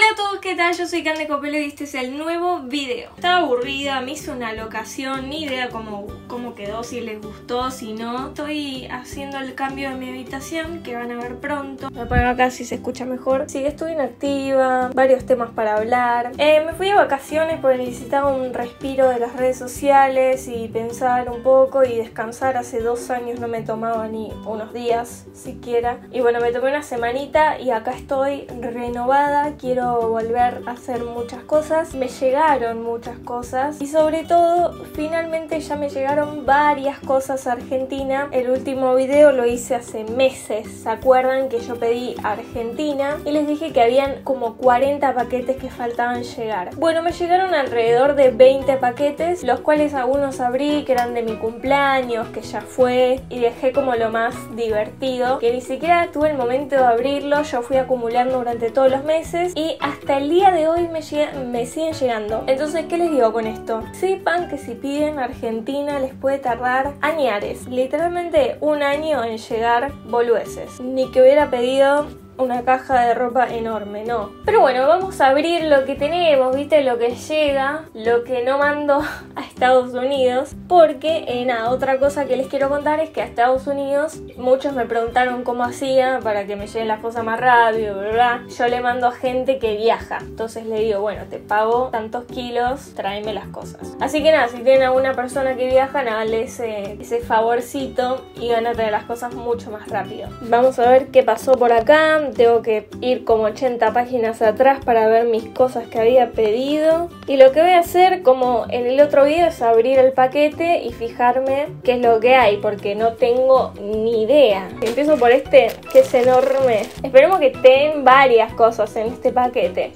Hola a todos, ¿qué tal? Yo soy Cande Copello y este es el nuevo video. Estaba aburrida, me hice una locación, ni idea cómo quedó, si les gustó, si no. Estoy haciendo el cambio de mi habitación, que van a ver pronto. Voy a poner acá si se escucha mejor. Sí, estuve inactiva, varios temas para hablar. Me fui de vacaciones porque necesitaba un respiro de las redes sociales y pensar un poco y descansar. Hace 2 años no me tomaba ni unos días siquiera. Y bueno, me tomé una semanita y acá estoy renovada, quiero volver a hacer muchas cosas. Me llegaron muchas cosas y sobre todo finalmente ya me llegaron varias cosas a Argentina. El último video lo hice hace meses, ¿se acuerdan? Que yo pedí a Argentina y les dije que habían como 40 paquetes que faltaban llegar. Bueno, me llegaron alrededor de 20 paquetes, los cuales algunos abrí, que eran de mi cumpleaños, que ya fue, y dejé como lo más divertido, que ni siquiera tuve el momento de abrirlo. Yo fui acumulando durante todos los meses y hasta el día de hoy me siguen llegando. Entonces, ¿qué les digo con esto? Sepan que si piden Argentina les puede tardar añares, literalmente un año en llegar boludeces. Ni que hubiera pedido una caja de ropa enorme, no. Pero bueno, vamos a abrir lo que tenemos, viste, lo que llega, lo que no mando a Estados Unidos. Porque, nada, otra cosa que les quiero contar es que a Estados Unidos muchos me preguntaron cómo hacía para que me lleguen las cosas más rápido, bla, bla. Yo le mando a gente que viaja, entonces le digo, bueno, te pago tantos kilos, tráeme las cosas. Así que nada, si tienen alguna persona que viaja, háganle ese favorcito y van a traer las cosas mucho más rápido. Vamos a ver qué pasó por acá. Tengo que ir como 80 páginas atrás para ver mis cosas que había pedido. Y lo que voy a hacer, como en el otro video, es abrir el paquete y fijarme qué es lo que hay, porque no tengo ni idea. Empiezo por este, que es enorme. Esperemos que estén varias cosas en este paquete.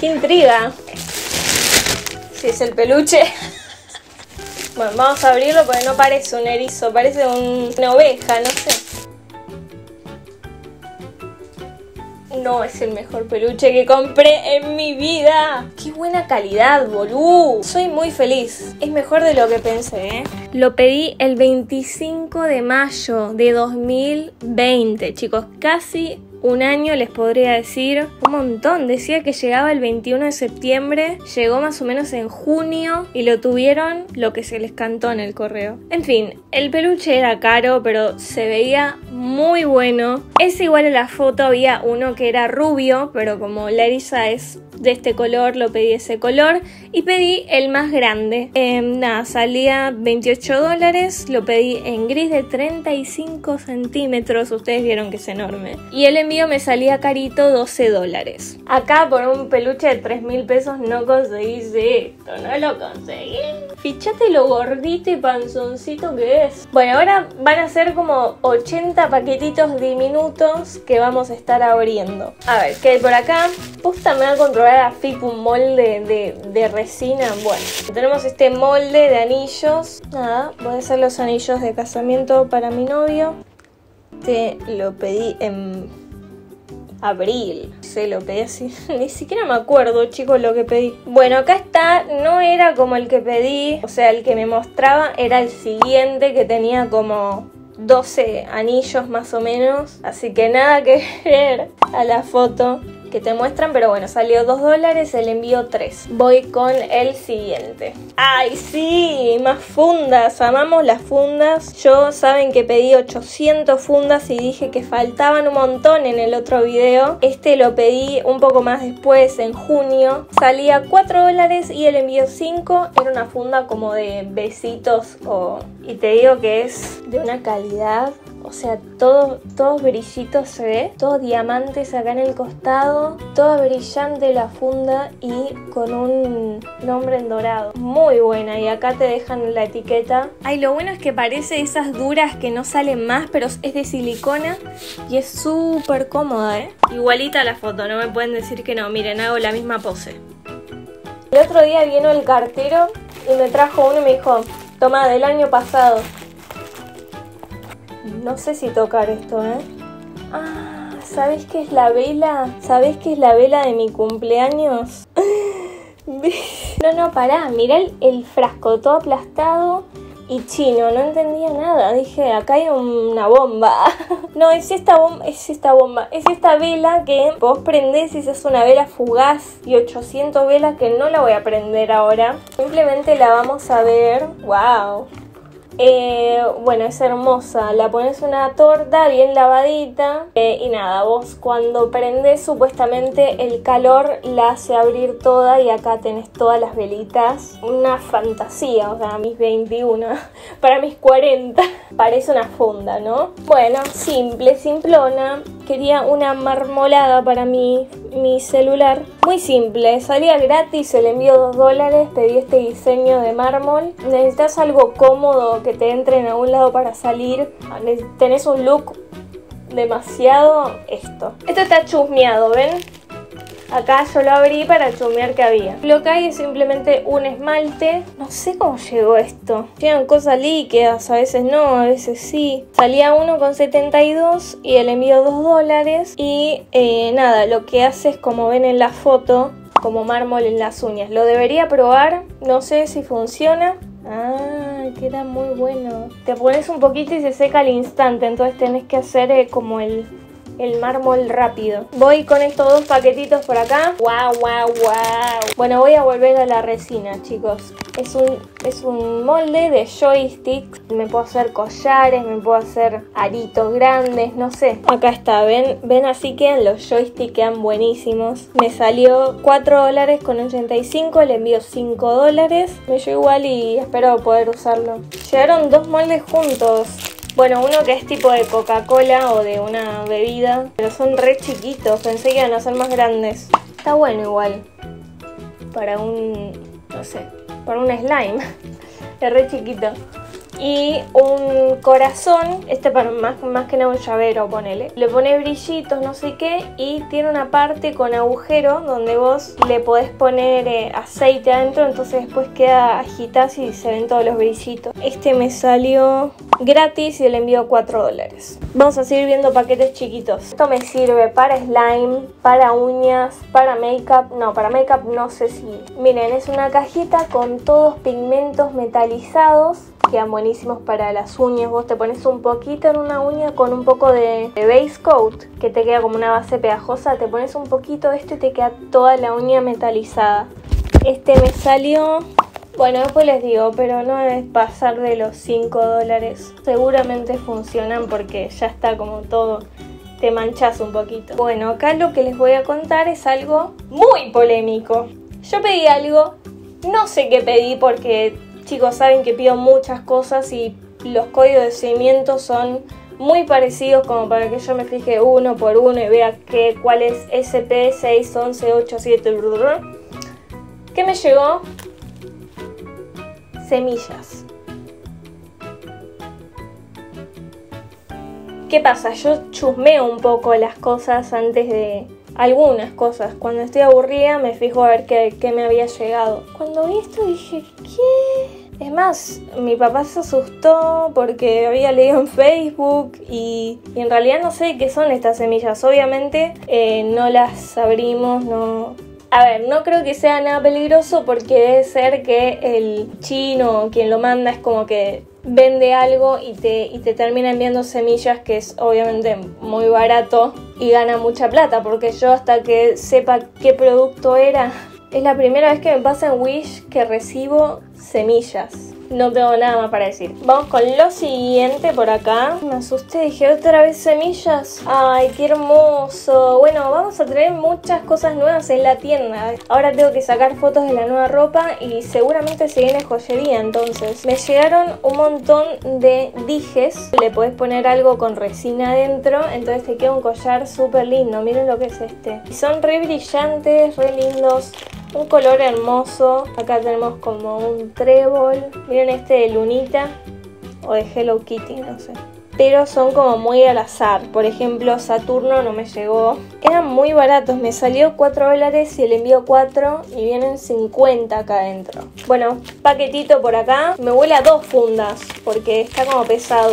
¡Qué intriga! Si es el peluche. Bueno, vamos a abrirlo porque no parece un erizo, parece una oveja, no sé. No es el mejor peluche que compré en mi vida. ¡Qué buena calidad, boludo! Soy muy feliz. Es mejor de lo que pensé, ¿eh? Lo pedí el 25 de mayo de 2020, chicos. Casi un año, les podría decir. Un montón. Decía que llegaba el 21 de septiembre. Llegó más o menos en junio. Y lo tuvieron lo que se les cantó en el correo. En fin, el peluche era caro, pero se veía muy bueno. Es igual a la foto. Había uno que era rubio, pero como Larisa es de este color, lo pedí ese color. Y pedí el más grande. Nada, salía $28. Lo pedí en gris de 35 centímetros. Ustedes vieron que es enorme. Y el envío me salía carito, $12. Acá por un peluche de 3.000 pesos no conseguís esto, no lo conseguí. Fíjate lo gordito y panzoncito que es. Bueno, ahora van a ser como 80 paquetitos diminutos que vamos a estar abriendo. A ver, ¿qué hay por acá? Posta, me va a controlar a AFIP un molde de resina. Bueno, tenemos este molde de anillos. Nada, voy a hacer los anillos de casamiento para mi novio. Este lo pedí en abril, se lo pedí así. Ni siquiera me acuerdo, chicos, lo que pedí. Bueno, acá está, no era como el que pedí, o sea, el que me mostraba era el siguiente, que tenía como 12 anillos más o menos, así que nada que ver a la foto que te muestran, pero bueno, salió $2, el envío 3. Voy con el siguiente. ¡Ay, sí! Más fundas, amamos las fundas. Yo, saben que pedí 800 fundas y dije que faltaban un montón en el otro video. Este lo pedí un poco más después, en junio. Salía $4 y el envío 5. Era una funda como de besitos y te digo que es de una calidad. O sea, todos brillitos se ve, todos diamantes acá en el costado, toda brillante la funda y con un nombre en dorado. Muy buena, y acá te dejan la etiqueta. Ay, lo bueno es que parece esas duras que no salen más, pero es de silicona y es súper cómoda, ¿eh? Igualita a la foto, no me pueden decir que no, miren, hago la misma pose. El otro día vino el cartero y me trajo uno y me dijo, toma, del año pasado. No sé si tocar esto, ¿eh? Ah, ¿sabés qué es la vela? ¿Sabés qué es la vela de mi cumpleaños? No, no, pará, mirá el frasco todo aplastado. y chino, no entendía nada. Dije, acá hay una bomba. No, es esta vela que vos prendés y es una vela fugaz y 800 velas que no la voy a prender ahora. Simplemente la vamos a ver. ¡Wow! Bueno, es hermosa. La pones una torta bien lavadita y nada, vos cuando prendés supuestamente el calor la hace abrir toda y acá tenés todas las velitas. Una fantasía, o sea, mis 21 para mis 40. Parece una funda, ¿no? Bueno, simple, simplona. Quería una marmolada para mi celular. Muy simple, salía gratis, el envío $2, pedí este diseño de mármol. Necesitas algo cómodo que te entre en algún lado para salir. Tenés un look demasiado esto. Esto está chusmeado, ¿ven? Acá yo lo abrí para chusmear que había. Lo que hay es simplemente un esmalte. No sé cómo llegó esto. Llegan cosas líquidas, a veces no, a veces sí. Salía $1,72 y el envío $2. Y nada, lo que hace es, como ven en la foto, como mármol en las uñas. Lo debería probar, no sé si funciona. Ah, queda muy bueno. Te pones un poquito y se seca al instante. Entonces tenés que hacer como el mármol rápido. Voy con estos dos paquetitos por acá. ¡Guau, guau, guau! Bueno, voy a volver a la resina, chicos. Es un molde de joysticks. Me puedo hacer collares, me puedo hacer aritos grandes, no sé. Acá está, ven así quedan los joysticks, quedan buenísimos. Me salió $4.85, el envío $5. Me llegó igual y espero poder usarlo. Llegaron dos moldes juntos. Bueno, uno que es tipo de Coca-Cola o de una bebida, pero son re chiquitos, pensé que iban a ser más grandes. Está bueno igual, para un, no sé, para un slime, es re chiquito. Y un corazón, este para más que nada un llavero, ponele. Le pone brillitos, no sé qué, y tiene una parte con agujero donde vos le podés poner aceite adentro, entonces después queda agitás y se ven todos los brillitos. Este me salió gratis y el envío $4. Vamos a seguir viendo paquetes chiquitos. Esto me sirve para slime, para uñas, para makeup. No, para makeup no sé si... Miren, es una cajita con todos pigmentos metalizados. Quedan buenísimos para las uñas. Vos te pones un poquito en una uña con un poco de base coat, que te queda como una base pegajosa. Te pones un poquito de esto y te queda toda la uña metalizada. Este me salió... Bueno, después les digo, pero no es pasar de los $5. Seguramente funcionan porque ya está como todo... Te manchas un poquito. Bueno, acá lo que les voy a contar es algo muy polémico. Yo pedí algo, no sé qué pedí porque... Chicos, saben que pido muchas cosas y los códigos de seguimiento son muy parecidos como para que yo me fije uno por uno y vea cuál es SP611878. ¿Qué me llegó? Semillas. ¿Qué pasa? Yo chusmeo un poco las cosas antes de... Algunas cosas. Cuando estoy aburrida me fijo a ver qué me había llegado. Cuando vi esto dije, ¿qué? Es más, mi papá se asustó porque había leído en Facebook y en realidad no sé qué son estas semillas. Obviamente no las abrimos, no... A ver, no creo que sea nada peligroso porque debe ser que el chino, quien lo manda, es como que... vende algo y te termina enviando semillas, que es obviamente muy barato y gana mucha plata, porque yo hasta que sepa qué producto era... Es la primera vez que me pasa en Wish que recibo semillas. No tengo nada más para decir. Vamos con lo siguiente por acá. Me asusté, dije, ¿otra vez semillas? Ay, qué hermoso. Bueno, vamos a traer muchas cosas nuevas en la tienda. Ahora tengo que sacar fotos de la nueva ropa y seguramente se viene joyería entonces. Me llegaron un montón de dijes. Le podés poner algo con resina adentro, entonces te queda un collar súper lindo. Miren lo que es este. Y son re brillantes, re lindos. Un color hermoso. Acá tenemos como un trébol. Miren este de Lunita o de Hello Kitty, no sé. Pero son como muy al azar. Por ejemplo, Saturno no me llegó. Eran muy baratos. Me salió $4 y el envío $4. Y vienen 50 acá adentro. Bueno, paquetito por acá. Me huele a dos fundas porque está como pesado.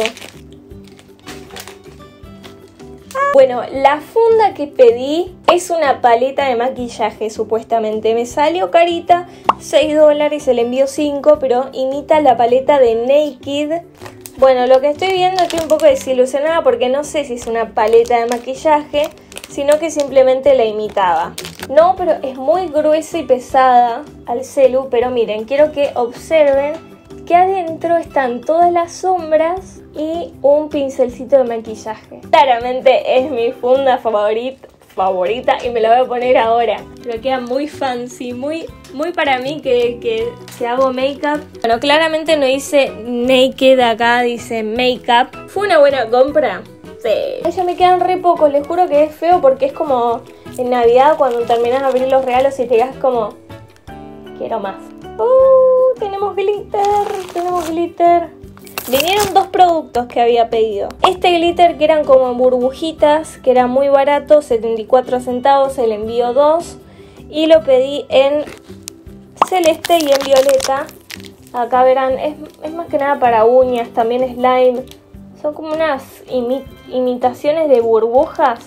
¡Ah! Bueno, la funda que pedí es una paleta de maquillaje, supuestamente. Me salió carita, $6, el envío 5, pero imita la paleta de Naked. Bueno, lo que estoy viendo, estoy un poco desilusionada porque no sé si es una paleta de maquillaje, sino que simplemente la imitaba. No, pero es muy gruesa y pesada al celu, pero miren, quiero que observen que adentro están todas las sombras y un pincelcito de maquillaje. Claramente es mi funda favorita y me la voy a poner ahora. Pero queda muy fancy, muy para mí que hago make-up. Bueno, claramente no dice Naked acá, dice make-up. ¿Fue una buena compra? Sí. Ya me quedan re pocos, les juro que es feo porque es como en Navidad cuando terminas de abrir los regalos y te quedas como... quiero más. Tenemos glitter, Vinieron dos productos que había pedido. Este glitter que eran como burbujitas, que era muy barato, 74 centavos, el envío 2. Y lo pedí en celeste y en violeta. Acá verán, es más que nada para uñas, también slime. Son como unas imitaciones de burbujas.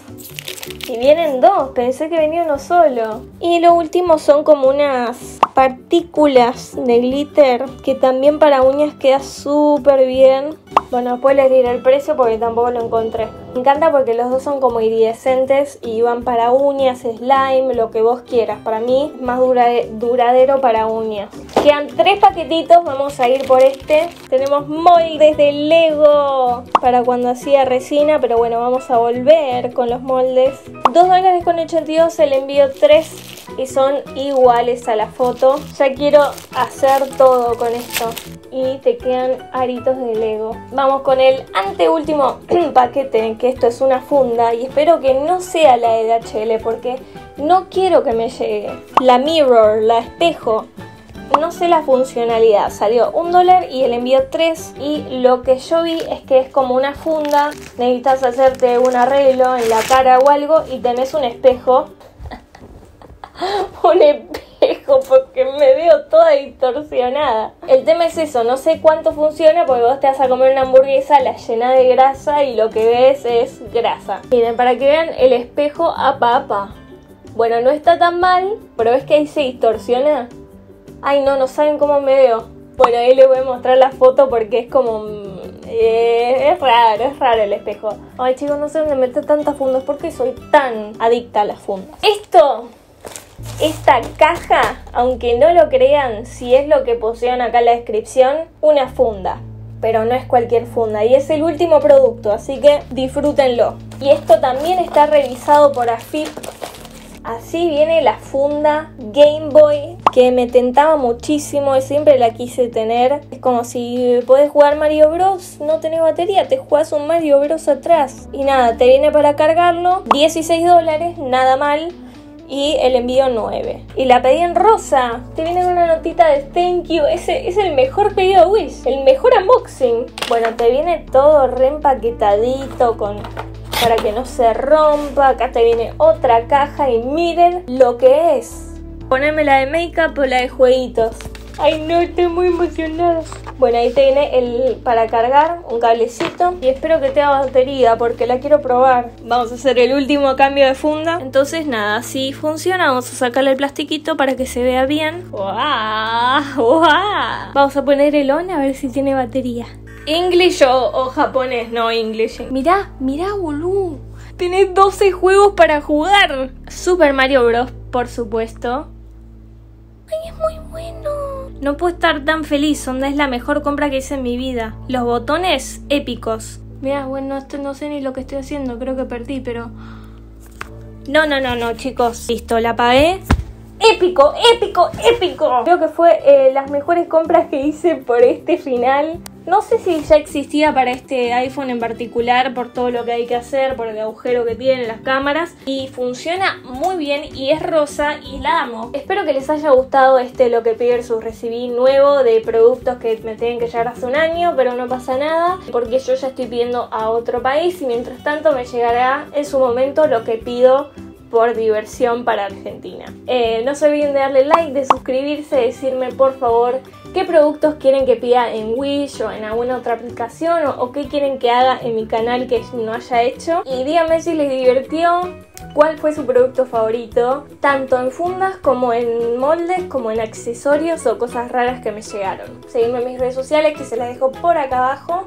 Y vienen dos, pensé que venía uno solo. Y lo último son como unas partículas de glitter que también para uñas queda súper bien. Bueno, después les diré el precio porque tampoco lo encontré. Me encanta porque los dos son como iridescentes y van para uñas, slime, lo que vos quieras. Para mí es más duradero para uñas. Quedan tres paquetitos, vamos a ir por este. Tenemos moldes de Lego para cuando hacía resina, pero bueno, vamos a volver con los moldes. $2.82, el envío 3 y son iguales a la foto. Ya quiero hacer todo con esto. Y te quedan aritos de Lego. Vamos con el anteúltimo paquete, que esto es una funda. Y espero que no sea la de DHL porque no quiero que me llegue. La mirror, la espejo. No sé la funcionalidad. Salió $1 y el envío 3. Y lo que yo vi es que es como una funda. Necesitas hacerte un arreglo en la cara o algo y tenés un espejo. Un espejo porque me veo toda distorsionada. El tema es eso, no sé cuánto funciona porque vos te vas a comer una hamburguesa, la llenas de grasa y lo que ves es grasa. Miren, para que vean el espejo apa apa. Bueno, no está tan mal, pero ves que ahí se distorsiona. Ay no, no saben cómo me veo. Bueno, ahí les voy a mostrar la foto porque es como... es raro el espejo. Ay chicos, no sé dónde meter tantas fundas. ¿Por qué soy tan adicta a las fundas? Esta caja, aunque no lo crean, si es lo que pusieron acá en la descripción, una funda. Pero no es cualquier funda y es el último producto, así que disfrútenlo. Y esto también está revisado por AFIP. Así viene la funda Game Boy, que me tentaba muchísimo y siempre la quise tener. Es como si podés jugar Mario Bros, no tenés batería, te jugás un Mario Bros atrás. Y nada, te viene para cargarlo, $16, nada mal. Y el envío 9. Y la pedí en rosa. Te viene con una notita de thank you. Ese es el mejor pedido de Wish. El mejor unboxing. Bueno, te viene todo reempaquetadito para que no se rompa. Acá te viene otra caja y miren lo que es. Poneme la de make-up o la de jueguitos. Ay no, estoy muy emocionada. Bueno, ahí te viene el para cargar, un cablecito. Y espero que tenga batería porque la quiero probar. Vamos a hacer el último cambio de funda. Entonces nada, si funciona vamos a sacarle el plastiquito para que se vea bien. ¡Wow! ¡Wow! Vamos a poner el on a ver si tiene batería. English o japonés, no English. Mirá boludo. Tenés 12 juegos para jugar. Super Mario Bros, por supuesto. Ay, es muy bueno. No puedo estar tan feliz, onda es la mejor compra que hice en mi vida. Los botones épicos. Mirá, bueno, esto no sé ni lo que estoy haciendo, creo que perdí, pero... No, chicos. Listo, la pagué. ¡Épico! Creo que fue las mejores compras que hice por este final. No sé si ya existía para este iPhone en particular, por todo lo que hay que hacer, por el agujero que tienen las cámaras. Y funciona muy bien y es rosa y la amo. Espero que les haya gustado este Lo que pedí versus recibí nuevo de productos que me tienen que llegar hace un año, pero no pasa nada porque yo ya estoy pidiendo a otro país y mientras tanto me llegará en su momento lo que pido por diversión para Argentina. No se olviden de darle like, de suscribirse, de decirme por favor qué productos quieren que pida en Wish o en alguna otra aplicación o qué quieren que haga en mi canal que no haya hecho. Y díganme si les divirtió, cuál fue su producto favorito, tanto en fundas como en moldes, como en accesorios o cosas raras que me llegaron. Seguidme en mis redes sociales que se las dejo por acá abajo.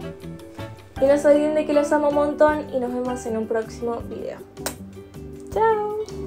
Y no se olviden de que los amo un montón y nos vemos en un próximo video. ¡Chao!